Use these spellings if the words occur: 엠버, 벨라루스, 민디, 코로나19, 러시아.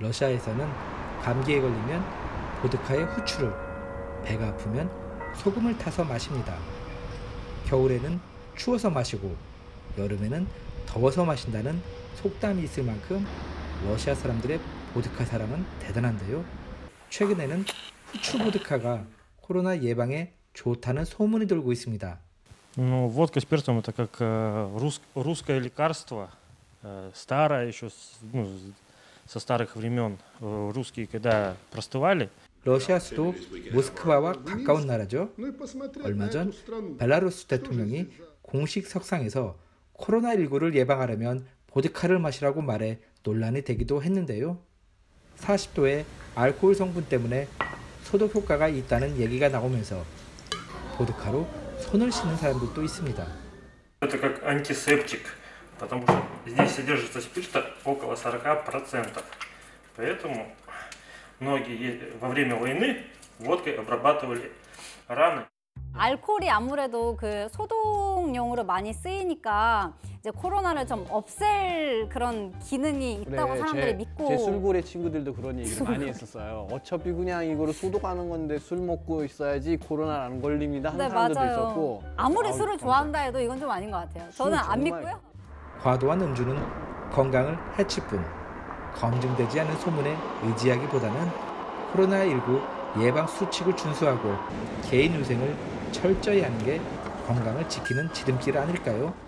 러시아에서는 감기에 걸리면 보드카에 후추를, 배가 아프면 소금을 타서 마십니다. 겨울에는 추워서 마시고 여름에는 더워서 마신다는 속담이 있을 만큼 러시아 사람들의 보드카 사랑은 대단한데요. 최근에는 후추 보드카가 코로나 예방에 좋다는 소문이 돌고 있습니다. Водка с перцем это как русское лекарство, старое еще со старых времен. Русские когда простывали. 러시아 수도 모스크바와 가까운 나라죠. 얼마 전 벨라루스 대통령이 공식 석상에서 코로나19를 예방하려면 보드카를 마시라고 말해 논란이 되기도 했는데요. 40도의 알코올 성분 때문에 소독 효과가 있다는 얘기가 나오면서 보드카로 손을 씻는 사람들도 있습니다. 알코올이 아무래도 그 소독용으로 많이 쓰이니까 이제 코로나를 좀 없앨 그런 기능이 있다고 그래, 사람들이 믿고. 제 술고래 친구들도 그런 얘기를 많이 했었어요. 어차피 그냥 이거를 소독하는 건데 술 먹고 있어야지 코로나 안 걸립니다 하는 사람들도 맞아요. 있었고. 아무리 술을 좋아한다 해도 이건 좀 아닌 것 같아요. 저는 안 믿고요. 과도한 음주는 건강을 해칠 뿐 검증되지 않은 소문에 의지하기보다는 코로나19 예방 수칙을 준수하고 개인 위생을 철저히 하는 게 건강을 지키는 지름길 아닐까요?